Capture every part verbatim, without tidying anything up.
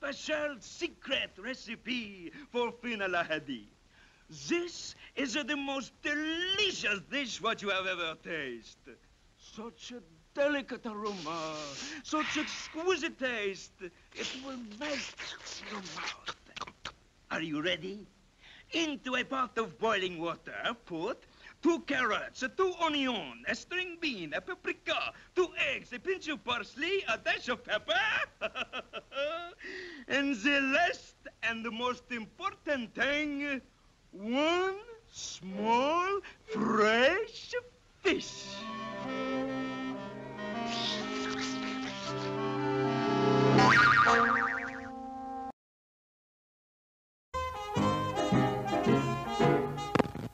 special secret recipe for Fina Lahadi. This is the most delicious dish what you have ever tasted. Such a delicate aroma, such exquisite taste, it will melt your mouth. Are you ready? Into a pot of boiling water, put two carrots, two onions, a string bean, a paprika, two eggs, a pinch of parsley, a dash of pepper. And the last and the most important thing, one small fresh fish.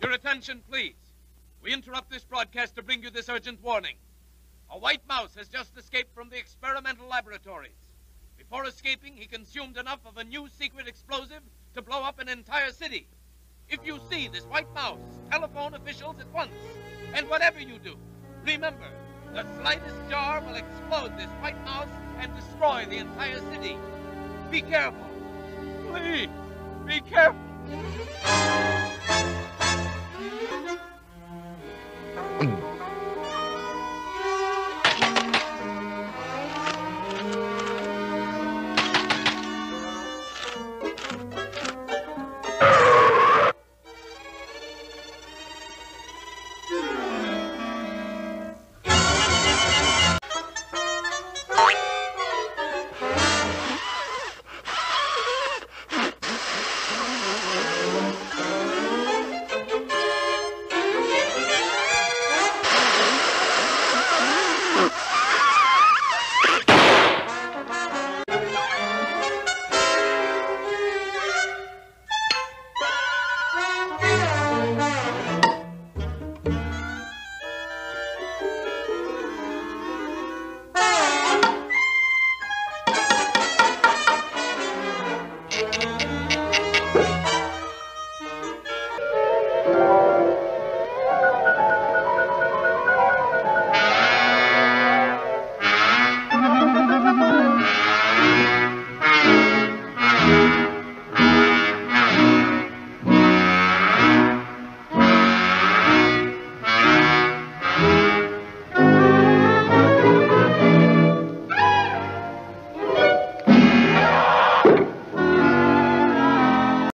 Your attention, please. We interrupt this broadcast to bring you this urgent warning. A white mouse has just escaped from the experimental laboratories. Before escaping, he consumed enough of a new secret explosive to blow up an entire city. If you see this white mouse, telephone officials at once. And whatever you do, remember, the slightest jar will explode this white mouse and destroy the entire city. Be careful. Please, be careful.